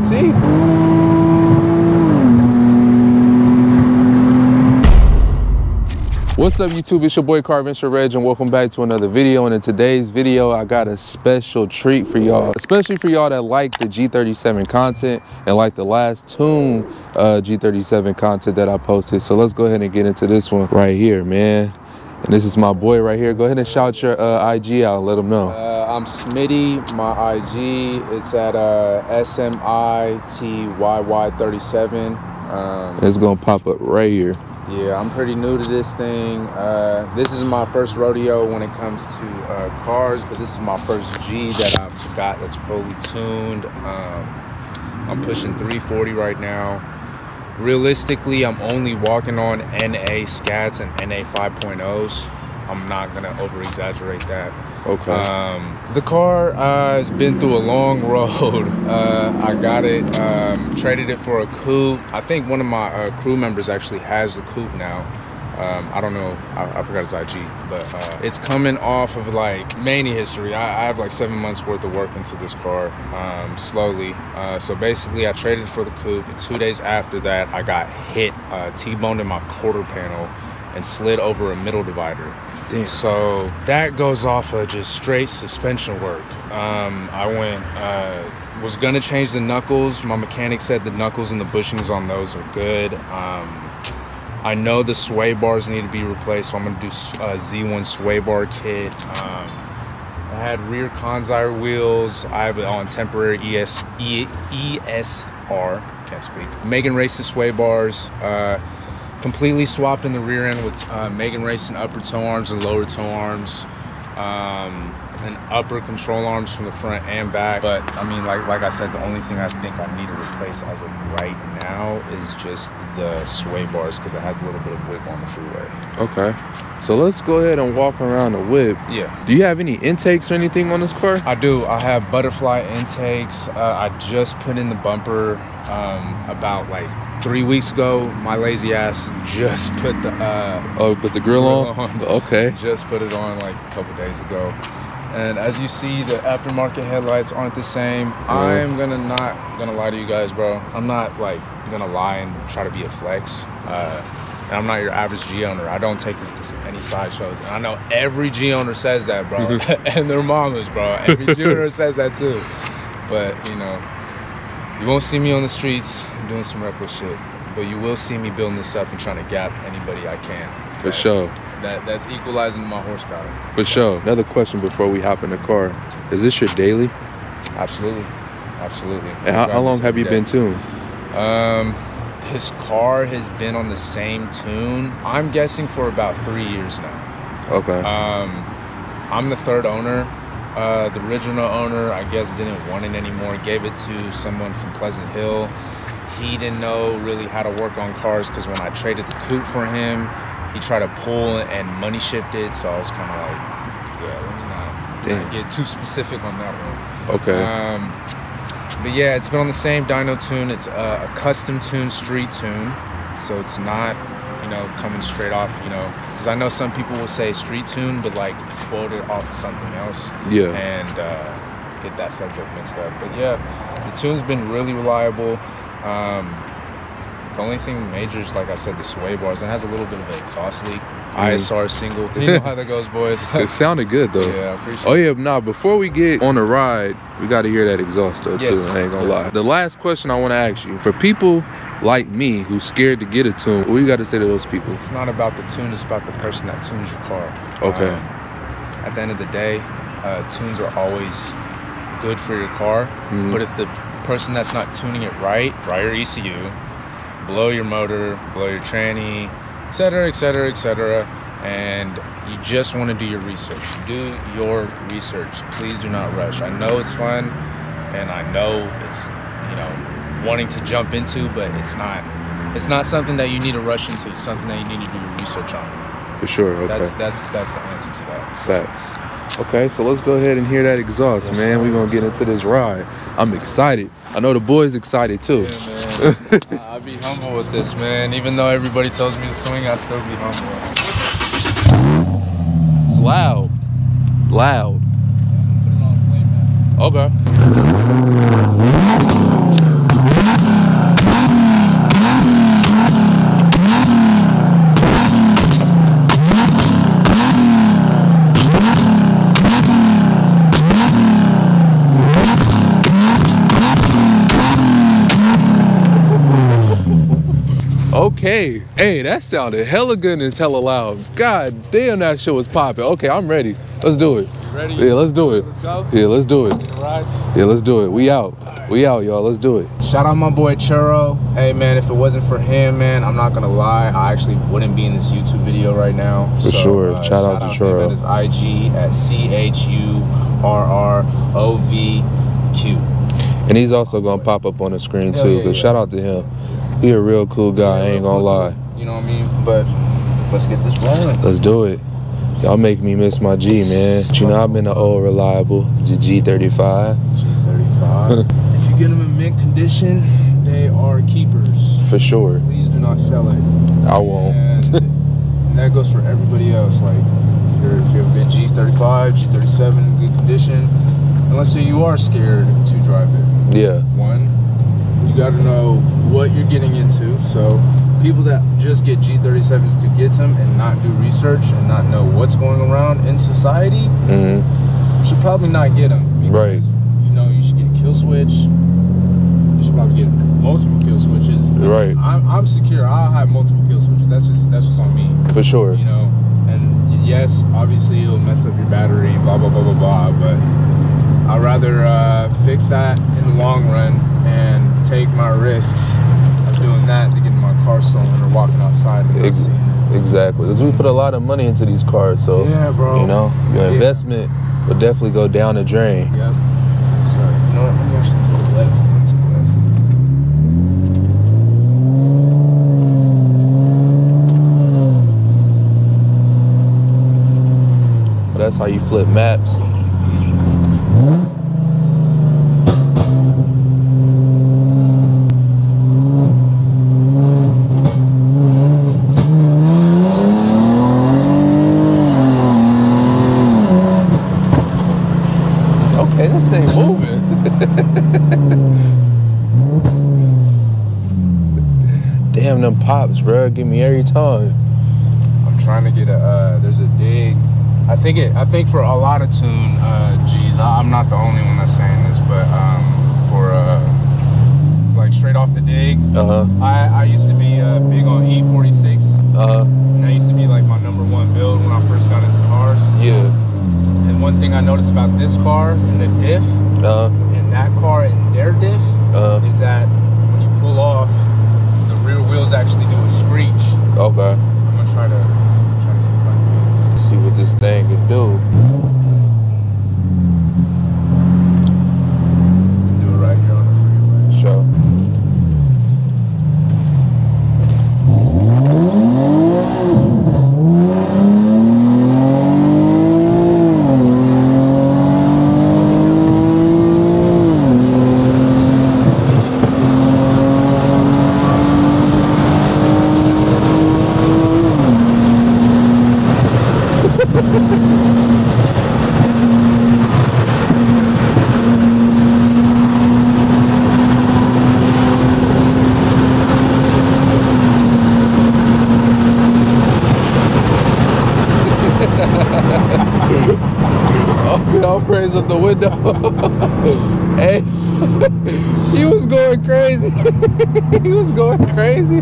CRT. What's up YouTube, it's your boy Carvin Reg, and welcome back to another video. And in today's video, I got a special treat for y'all, especially for y'all that like the G37 content and like the last tune G37 content that I posted. So let's go ahead and get into this one right here, man. And this is my boy right here. Go ahead and shout your IG out and let them know. I'm Smitty, my IG, it's at smittyy37. It's gonna pop up right here. Yeah, I'm pretty new to this thing. This is my first rodeo when it comes to cars, but this is my first G that I've got that's fully tuned. I'm pushing 340 right now. Realistically, I'm only walking on NA scats and NA 5.0s. I'm not gonna over exaggerate that. Okay. The car has been through a long road. I got it, traded it for a coupe. I think one of my crew members actually has the coupe now. I don't know, I forgot his IG, but it's coming off of like mania history. I have like 7 months worth of work into this car, slowly. So basically I traded for the coupe, and 2 days after that I got hit, T-boned in my quarter panel and slid over a middle divider. Damn. So that goes off of just straight suspension work. I went, was gonna change the knuckles. My mechanic said the knuckles and the bushings on those are good. I know the sway bars need to be replaced, so I'm gonna do a Z1 sway bar kit. I had rear Conzire wheels. I have it on temporary ESR, can't speak. Megan Racing sway bars. Completely swapped in the rear end with Megan Racing upper toe arms and lower toe arms, and upper control arms from the front and back. But I mean, like I said, the only thing I think I need to replace as of right now is just the sway bars, because it has a little bit of whip on the freeway. Okay, so let's go ahead and walk around the whip. Yeah. Do you have any intakes or anything on this car? I do. I have butterfly intakes. I just put in the bumper about like 3 weeks ago. My lazy ass just put the put the grill on. Okay. Just put it on like a couple days ago, and as you see, the aftermarket headlights aren't the same. I'm not gonna lie to you guys, bro. I'm not like gonna lie and try to be a flex. And I'm not your average G owner. I don't take this to any side shows. And I know every G owner says that, bro, and their mamas, bro. Every G owner says that too. But you know, you won't see me on the streets doing some reckless shit, but you will see me building this up and trying to gap anybody I can. For sure. That's equalizing my horsepower. For sure. Another question before we hop in the car. Is this your daily? Absolutely. Absolutely. And how long have you been tuned? His car has been on the same tune, I'm guessing, for about 3 years now. Okay. I'm the third owner. The original owner, I guess, didn't want it anymore. Gave it to someone from Pleasant Hill. He didn't know really how to work on cars, because when I traded the coupe for him, he tried to pull and money shift it. So I was kind of like, yeah, let me not get too specific on that one. Okay. But yeah, it's been on the same dyno tune. It's a custom tune, street tune. So it's not, you know, coming straight off, you know, because I know some people will say street tune, but like quote it off of something else. Yeah. And get that subject mixed up. But yeah, the tune's been really reliable. The only thing major is, like I said, the sway bars. It has a little bit of an exhaust leak. ISR single. You know how that goes, boys. It sounded good though. Yeah, I appreciate it. Oh yeah, nah, before we get on the ride, we got to hear that exhaust though, yes, too. I ain't gonna lie. The last question I want to ask you, for people like me who's scared to get a tune, what you got to say to those people? It's not about the tune, it's about the person that tunes your car. Okay. At the end of the day, tunes are always good for your car, but if the person that's not tuning it right, dry your ECU, blow your motor, blow your tranny, etc., etc., etc., and you just want to do your research. Do your research. Please do not rush. I know it's fun, and I know it's, you know, wanting to jump into, but it's not. It's not something that you need to rush into. It's something that you need to do your research on. For sure. Okay. That's the answer to that. Facts. Okay, so let's go ahead and hear that exhaust, yes, man. We're going to get into this ride. I'm excited. I know the boy's excited, too. Yeah, man. I be humble with this, man. Even though everybody tells me to swing, I still be humble. It's loud. Loud. Yeah, I'm going to put it on playback. Okay. Okay, hey, that sounded hella good and it's hella loud. God damn, that shit was popping. Okay, I'm ready. Let's do it. Ready? Yeah, let's do it. Let's go. Yeah, let's do it. Yeah, let's do it. We out. Right. We out, y'all. Let's do it. Shout out my boy Churro. Hey, man, if it wasn't for him, man, I'm not going to lie, I actually wouldn't be in this YouTube video right now. For sure. Shout out to Churro. His IG at CHURROV Q. And he's also going to pop up on the screen, too. Yeah, shout out to him. He a real cool guy, I ain't gonna lie. You know what I mean? But let's get this rolling. Let's do it. Y'all make me miss my G, man. But you know, I've been an old reliable G35. G35. If you get them in mint condition, they are keepers. For sure. Please do not sell it. I won't. And that goes for everybody else. Like, if you have a good G35, G37 in good condition, unless you are scared to drive it. Yeah. One, you gotta know what you're getting into. So people that just get G37s to get them and not do research and not know what's going around in society should probably not get them. Right. You know, you should get a kill switch. You should probably get multiple kill switches. Right. I'm secure. I'll have multiple kill switches. That's just on me. For sure. You know, and yes, obviously it'll mess up your battery, blah, blah, blah, blah, blah. But I'd rather fix that in the long run and take my risks of doing that to getting my car stolen or walking outside. Exactly, because we put a lot of money into these cars, so yeah, bro. You know, your investment will definitely go down the drain. Yep. So you know what? Let me actually take a left. Well, that's how you flip maps. Damn, them pops, bro, give me every time. I'm trying to get a there's a dig. I think for a lot of tune G's, I'm not the only one that's saying this, but for like straight off the dig, I used to be big on E46. And that used to be like my number one build when I first got into cars. Yeah. And one thing I noticed about this car and the diff and that car and their diff is that when you pull off, the rear wheels actually do a screech. Okay. I'm gonna try to see if I can see what this thing can do. Do it right here on the freeway. Sure. Praise up the window. Hey, he was going crazy. He was going crazy.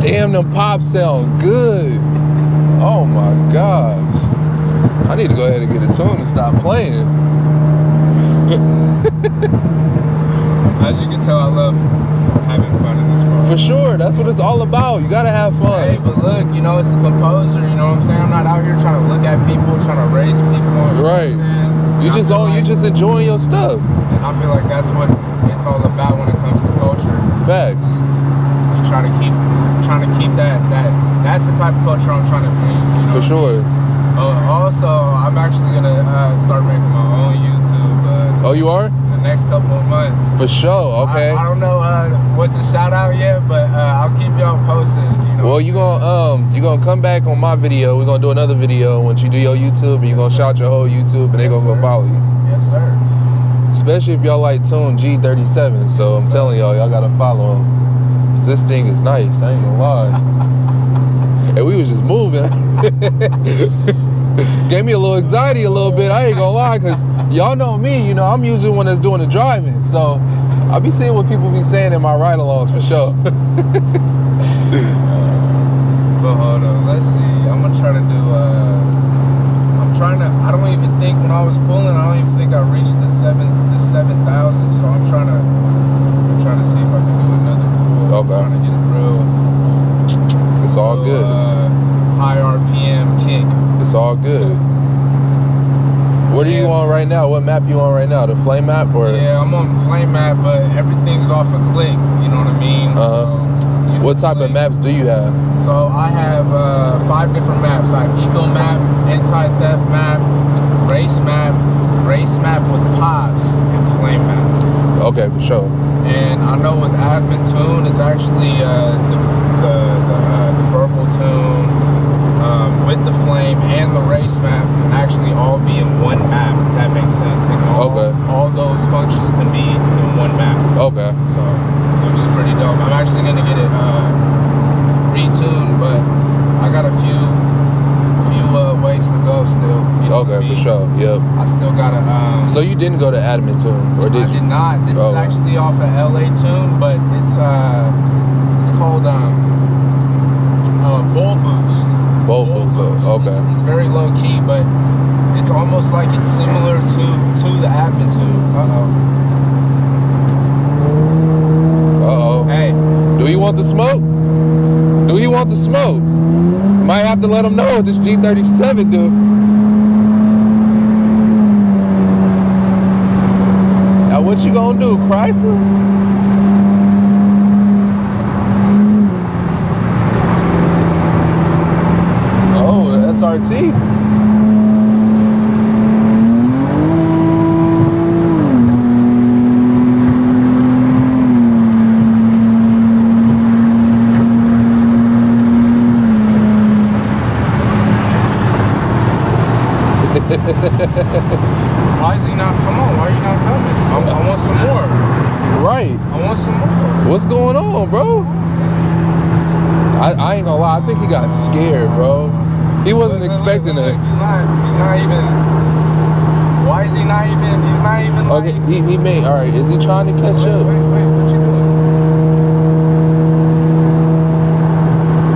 Damn, them pops sound good. Oh my gosh, I need to go ahead and get a tune and stop playing. As you can tell, I love having fun in this car. For sure, that's what it's all about. You gotta have fun. Hey, but look, you know, it's the composer, you know what I'm saying? I'm not out here trying to look at people, trying to race people. Right. You just enjoying your stuff. And I feel like that's what it's all about when it comes to culture. Facts. You trying to keep that's the type of culture I'm trying to bring. You know? For sure. Also, I'm actually gonna start making my own YouTube. Oh, you are? The next couple of months. For sure. Okay. I don't know what's a shout out yet, but I'll keep y'all posted. You know. Well, you gonna come back on my video. We're gonna do another video once you do your YouTube, and you're gonna shout your whole YouTube, and they're gonna go follow you. Yes, sir. Especially if y'all like Tune G37. So I'm telling y'all, y'all gotta follow him. 'Cause this thing is nice. I ain't gonna lie. And we was just moving. Gave me a little anxiety a little bit, I ain't gonna lie, because y'all know me, you know, I'm usually one that's doing the driving, so I be seeing what people be saying in my ride-alongs for sure. But hold on, let's see. I'm gonna try to do. I don't even think when I was pulling, I don't even think I reached the 7,000. So I'm trying to. I'm trying to see if I can do another pull. Okay. I'm trying to get a real. It's all good. High RPM kick. It's all good. What are you on right now? What map you on right now? The flame map or? Yeah, I'm on the flame map, but everything's off a click. You know what I mean? So, you know, what type of maps do you have? So I have 5 different maps. I have eco map, anti-theft map, race map with pops, and flame map. Okay, for sure. And I know with Adamant Tune, it's actually the purple tune. With the flame and the race map can actually all be in one map, if that makes sense. And all those functions can be in one map. Okay. So, which is pretty dope. I'm actually going to get it retuned, but I got a few ways to go still. You know what I mean? For sure. Yep. I still got to... so you didn't go to Adamant Tune, or did you? I did not. This is actually off of LA Tune, but it's called Bull Boost. Bull Boost. Okay. It's very low key, but it's almost like it's similar to the Adamant Tune. Uh oh. Uh oh. Hey, do you want the smoke? Do you want the smoke? Might have to let them know this G37, dude. Now what you gonna do, Chrysler? SRT. Why is he not? Come on, why are you not coming? I want some more. Right. I want some more. What's going on, bro? I ain't gonna lie. I think he got scared, bro. He wasn't expecting it. He's not even. Why is he not even? He's not even. Okay, like, he may. All right, is he trying to catch up? Wait, what you doing?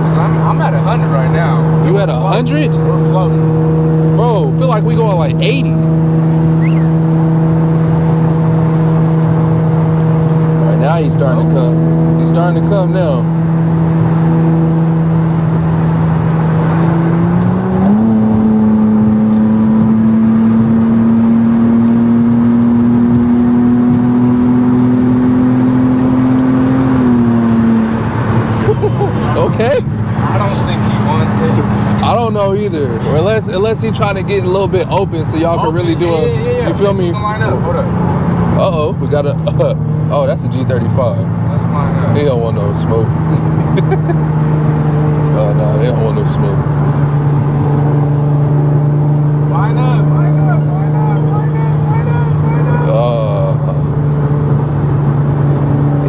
Cause I'm at 100 right now. You at 100? We're floating, bro. Feel like we going like 80. All right, now he's starting to come. He's starting to come now. Okay. I don't think he wants it. I don't know either. Or unless he's trying to get a little bit open so y'all can really do it. Yeah. You feel me? Line up. Hold up. Uh-oh, we got a... oh, that's a G35. Let's line up. They don't want no smoke. Oh, no, they don't want no smoke. Line up, line up, line up, line up, line up, line up.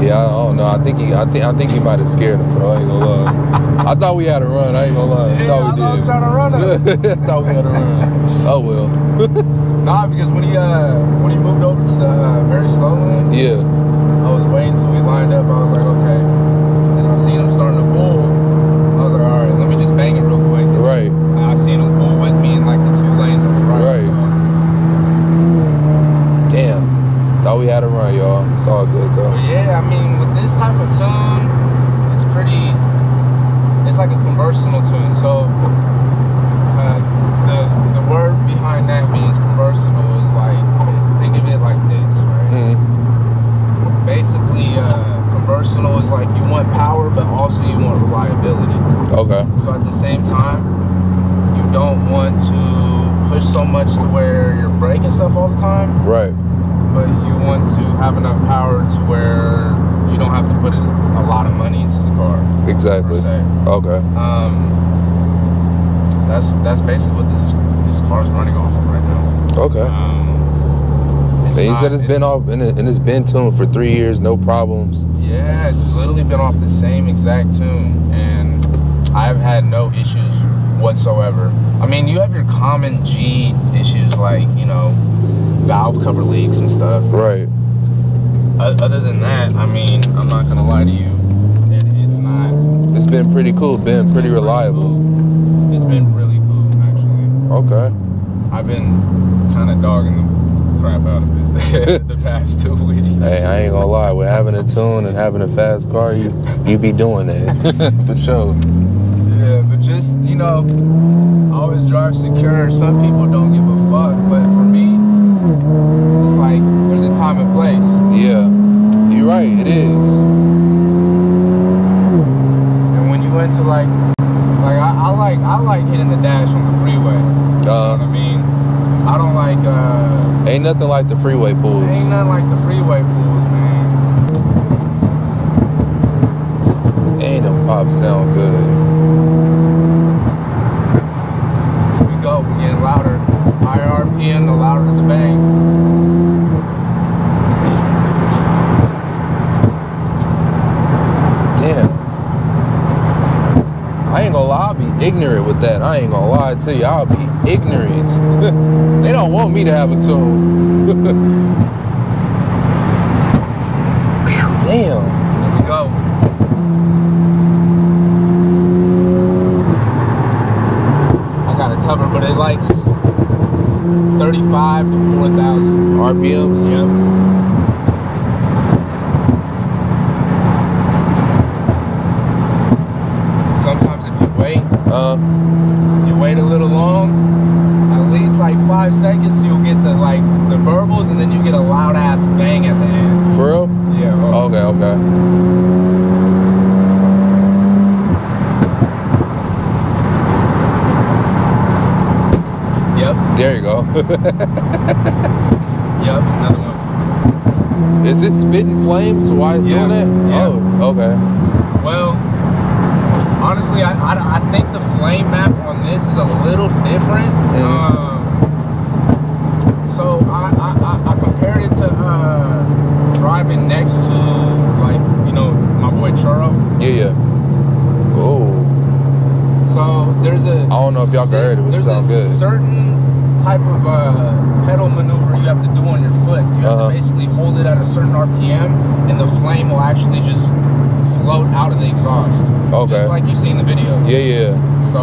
Yeah, I don't know. I think he might have scared him, bro. I ain't gonna lie. I thought we had a run. I ain't gonna lie. Yeah, I thought we did. I was trying to run up. I thought we had a run. Oh well. Nah, because when he moved over to the very slow lane, yeah, I was waiting till we lined up. I was like, okay. And I seen him starting to pull. I was like, all right, let me just bang it real quick. Right. And I seen him pull with me in like the 2 lanes on the right. Right. So. Damn. Thought we had a run, y'all. It's all good though. But yeah, I mean, with this type of tune, it's pretty. It's like a conversational tune, so the word behind that means conversational is like, think of it like this, right? Mm-hmm. Basically, conversational is like you want power, but also you want reliability. Okay. So at the same time, you don't want to push so much to where you're breaking stuff all the time. Right. But you want to have enough power to where you don't have to put a lot of money into the car. Exactly. Okay. That's basically what this car's running off of right now. Okay. And you said it's been off and it's been tuned for 3 years, no problems. Yeah, it's literally been off the same exact tune, and I've had no issues whatsoever. I mean, you have your common G issues like, you know, valve cover leaks and stuff. Right. other than that, I mean, I'm not gonna lie to you, it's not. It's been pretty cool. Been pretty reliable. It's been really cool, actually. Okay. I've been kind of dogging the crap out of it the past 2 weeks. Hey, I ain't gonna lie. With having a tune and having a fast car, you be doing that for sure. Yeah, but just, you know, I always drive secure. Some people don't give a fuck, but for me, it's like there's a time and place. Yeah, you're right. It is. And when you into like I like hitting the dash on the freeway. You know what I mean? I don't like ain't nothing like the freeway pools. Ain't nothing like the freeway pools, man. Ain't them pops sound good. Here we go, we're getting louder. Higher RPM, the louder the bang. Damn. I ain't gonna lie, I'll be ignorant with that. I ain't gonna lie to you, I'll be ignorant. They don't want me to have a tune. Damn. Here we go. I got it covered, but it likes 35 to 4,000. RPMs? Yep. You wait a little long, at least like 5 seconds, you'll get the like the burbles, and then you get a loud ass bang at the end. For real? Yeah. Okay. Okay. Yep. There you go. Yep. Another one. Is it spitting flames? Why is doing that? Yeah. Oh. Okay. Well. Honestly, I think the flame map on this is a little different. So I compared it to driving next to, like, you know, my boy CHURROV. Yeah, yeah. Oh. So there's a... I don't know if y'all heard it. It sound good. There's a certain type of pedal maneuver you have to do on your foot. You have to basically hold it at a certain RPM, and the flame will actually just... float out of the exhaust. Okay. Just like you see in the videos. Yeah, yeah. So.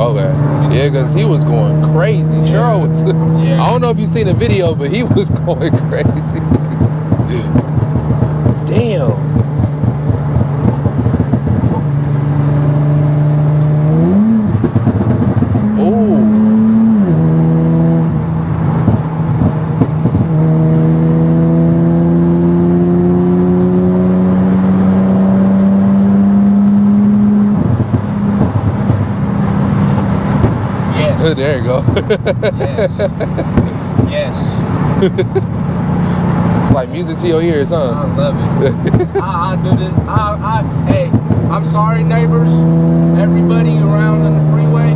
Okay. Yeah, because he was going crazy. Yeah. Charles. Yeah. I don't know if you've seen the video, but he was going crazy. Damn. There you go. Yes. Yes. It's like music to your ears, huh? I love it. I do this. Hey, I'm sorry, neighbors. Everybody around on the freeway.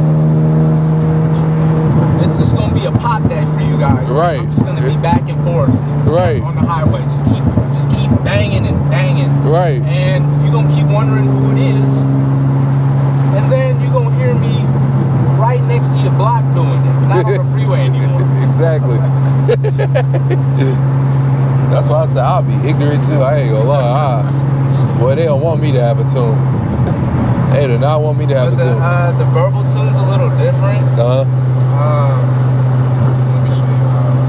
It's just gonna be a pop day for you guys. Right. I'm just gonna be back and forth. Right. On the highway, just keep banging and banging. Right. And you're gonna keep wondering who it is, and then you're gonna hear me right next to your block doing it, not on the freeway anymore. Exactly. That's why I said I'll be ignorant too. I ain't gonna lie. Boy, they don't want me to have a tune. They do not want me to have a tune. The verbal tune's a little different. Let me show you how it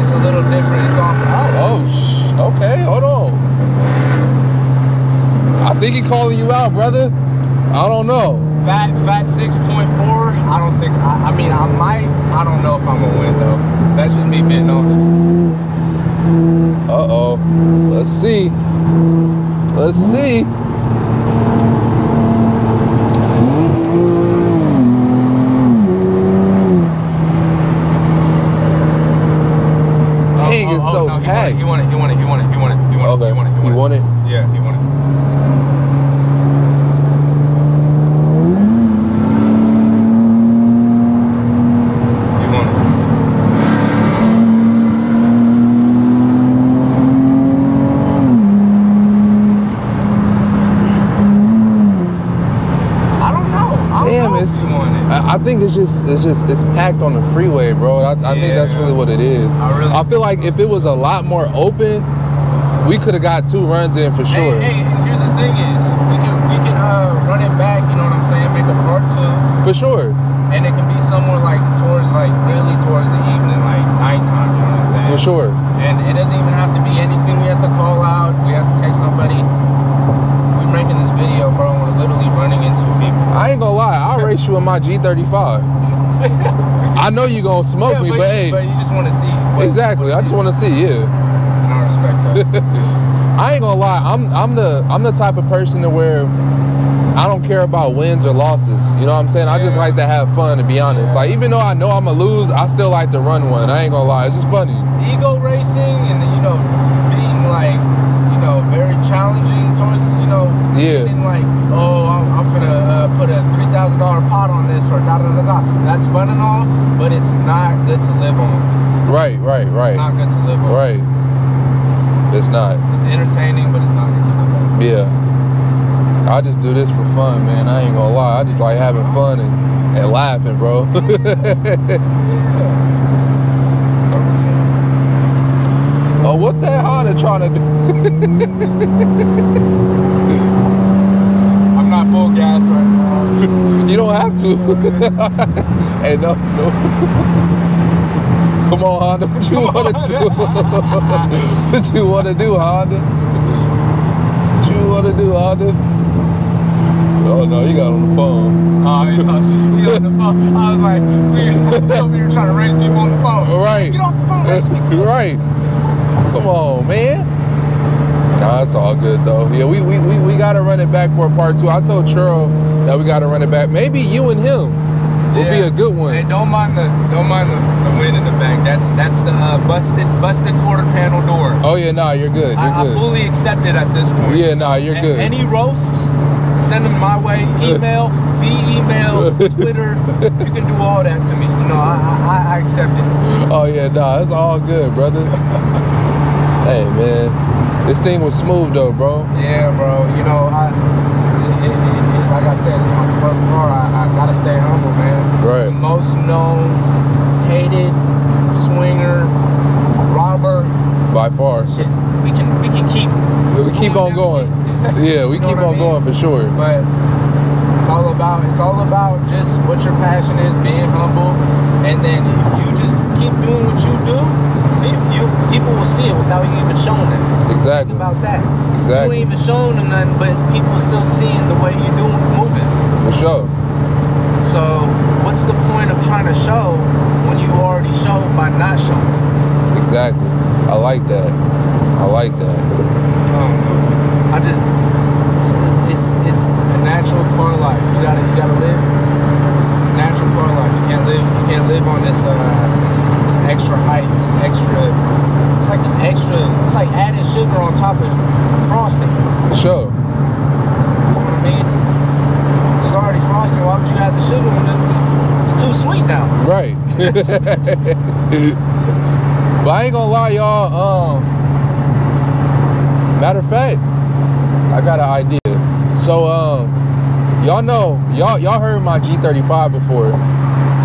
works. It's a little different. It's off. Okay, hold on. I think he calling you out, brother. I don't know. Fat 6.4. I don't think. I mean, I might. I don't know if I'm gonna win though. That's just me being honest. Uh oh. Let's see. Let's see. Dang, it's so packed. He won it. Yeah, he won it. I think it's packed on the freeway, bro. I think that's really what it is. I feel like if it was a lot more open, we could have got 2 runs in for sure. Hey, here's the thing is, we can run it back, you know what I'm saying, make a part 2. For sure. And it can be somewhere like towards, like really towards the evening, like nighttime, you know what I'm saying? For sure. And it doesn't even have to be anything we have to call out, we have to text nobody. We're making this video, bro, and we're literally running into people. I ain't gonna lie, I'll race you in my G35. I know you're gonna smoke me, but hey. But you just wanna see. Exactly, I just wanna see, yeah. I respect that. I ain't gonna lie, I'm the type of person to where I don't care about wins or losses. You know what I'm saying? Yeah. I just like to have fun, to be honest. Yeah. Like, even though I know I'm gonna lose, I still like to run one. I ain't gonna lie, it's just funny. Ego racing and, you know, being like, you know, very challenging towards, you know, being like, oh, I'm gonna put a $3,000 pot on this or da da da da. That's fun and all, but it's not good to live on. Right. It's not good to live on. Right. It's not. It's entertaining, but it's not entertaining. Yeah. I just do this for fun, man. I ain't gonna lie. I just like having fun and laughing, bro. Oh, what that Honda trying to do? I'm not full gas right now. You don't have to. Hey, no. Come on, Honda, what you want to do? What you want to do, Honda? What you want to do, Honda? Oh, no, you got on the phone. Oh, you got on the phone. I was like, we were trying to race people on the phone. All right. Get off the phone, race me. Right. Come on, man. Nah, it's all good, though. Yeah, we got to run it back for a part 2. I told Churro that we got to run it back. Maybe you and him. Will be a good one. Hey, don't mind the wind in the back. That's the busted quarter panel door. Oh yeah, nah, you're good. I fully accept it at this point. Yeah, nah, you're good. Any roasts, send them my way. Email, Twitter. You can do all that to me. You know, I accept it. Oh yeah, nah, it's all good, brother. Hey man, this thing was smooth though, bro. Yeah, bro. You know, like I said, it's my 12th car. I gotta stay humble, man. Right. It's the most known, hated swinger, robber. By far. Shit, we can keep. We keep on going. Yeah, we keep on going for sure. But it's all about just what your passion is, being humble, and then if you just keep doing what you do, people will see it without you even showing them. Exactly. Think about that. Exactly. You ain't even showing them nothing, but people still seeing the way you do moving. For sure. So what's the point of trying to show when you already show by not showing? Exactly. I like that. It's a natural car life. You gotta live natural car life. You can't live on this extra height, it's like adding sugar on top of frosting. For sure. You know what I mean? It's already frosting, why would you add the sugar when it's too sweet now? Right. But I ain't gonna lie, y'all, matter of fact, I got an idea. So y'all know, y'all heard my G35 before.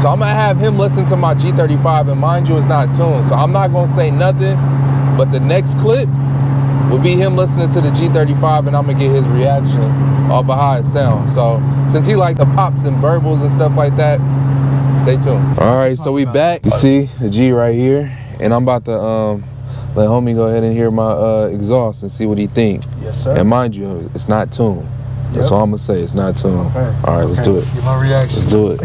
So I'm gonna have him listen to my G35, and mind you, it's not tuned. So I'm not gonna say nothing, but the next clip will be him listening to the G35, and I'm gonna get his reaction off of how it sounds. So since he liked the pops and burbles and stuff like that, stay tuned. All right, so we back. You see the G right here, and I'm about to let homie go ahead and hear my exhaust and see what he think. Yes, sir. And mind you, it's not tuned. Yep. That's all I'm gonna say, it's not tuned. Okay. All right, let's do it. Let's get my reaction. Let's do it.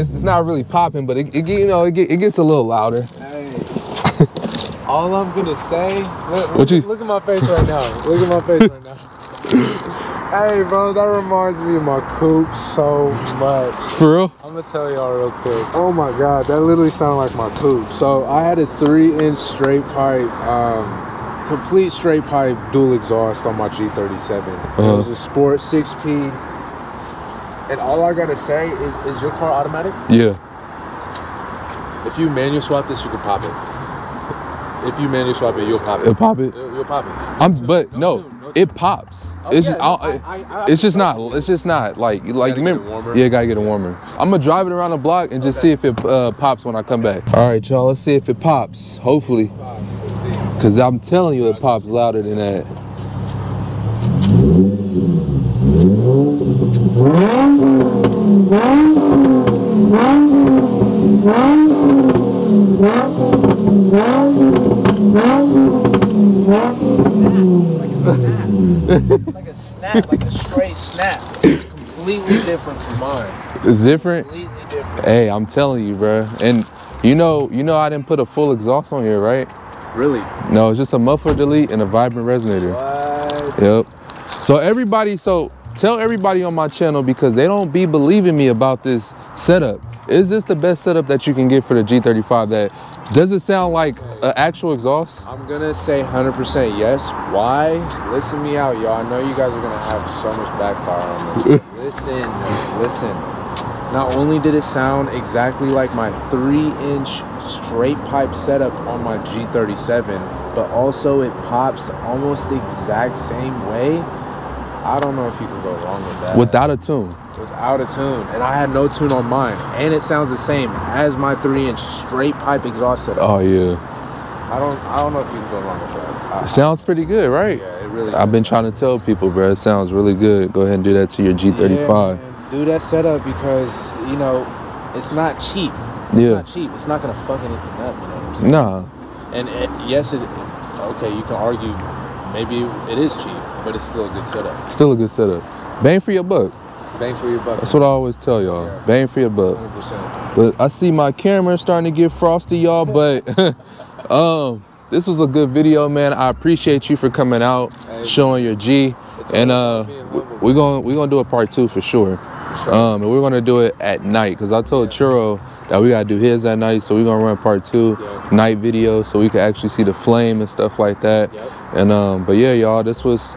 It's not really popping, but it gets a little louder. Hey. All I'm gonna say, look at my face right now. Hey, bro, that reminds me of my coupe so much. For real? I'm going to tell y'all real quick. Oh, my God. That literally sounded like my coupe. So I had a 3-inch straight pipe, complete straight pipe dual exhaust on my G37. It was a sport 6P. And all I got to say is your car automatic? Yeah. If you manual swap this, you can pop it. If you manual swap it, you'll pop it. It'll pop it? You'll pop it. It pops. Oh, it's just not like remember. Yeah, gotta get it warmer. I'm gonna drive it around the block and just see if it pops when I come back. All right, y'all. Let's see if it pops. Hopefully, it pops. Let's see. Cause I'm telling you, it pops louder than that. It's like a snap, like a straight snap. It's completely different from mine. It's different? Completely different. Hey, I'm telling you, bro. And you know I didn't put a full exhaust on here, right? Really? No, it's just a muffler delete and a vibrant resonator. What? Yep. So tell everybody on my channel, because they don't be believing me about this setup. Is this the best setup that you can get for the G35? Does it sound like an actual exhaust? I'm gonna say 100% yes. Why? Listen me out, y'all. I know you guys are gonna have so much backfire on this. Listen. Not only did it sound exactly like my 3-inch straight pipe setup on my G37, but also it pops almost the exact same way. I don't know if you can go wrong with that. Without a tune. Without a tune. And I had no tune on mine. And it sounds the same as my 3-inch straight pipe exhaust setup. Oh yeah. I don't know if you can go wrong with that. It sounds pretty good, right? Yeah, it really does. I've been trying to tell people, bro, it sounds really good. Go ahead and do that to your G35. Yeah, do that setup because, you know, it's not cheap. It's not cheap. It's not gonna fuck anything up, you know what I'm saying? Nah. And okay, you can argue maybe it is cheap, but it's still a good setup. Still a good setup. Bang for your buck. Bang for your buck. That's what I always tell y'all. Yeah. Bang for your buck. 100%. But I see my camera starting to get frosty, y'all. But this was a good video, man. I appreciate you for coming out, showing your G, and we're gonna do a part 2 for sure. And we're gonna do it at night because I told Churro that we gotta do his at night, so we're gonna run part 2 night video so we can actually see the flame and stuff like that. Yep. And but yeah, y'all, this is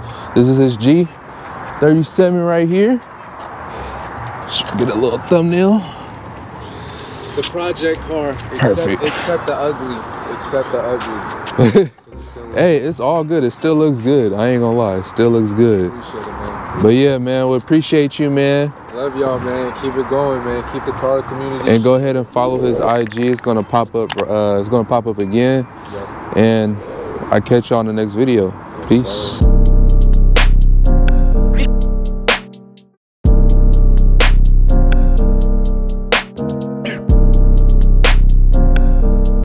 his G37 right here. Get a little thumbnail. The project car. Perfect. Except the ugly. Hey, it's all good. It still looks good. I ain't gonna lie. It still looks good. Appreciate it, man. But yeah, man, we appreciate you, man. Love y'all, man. Keep it going, man. Keep the car community. And go ahead and follow his IG. It's gonna pop up. It's gonna pop up again. Yep. And I catch y'all in the next video. Peace. Sorry.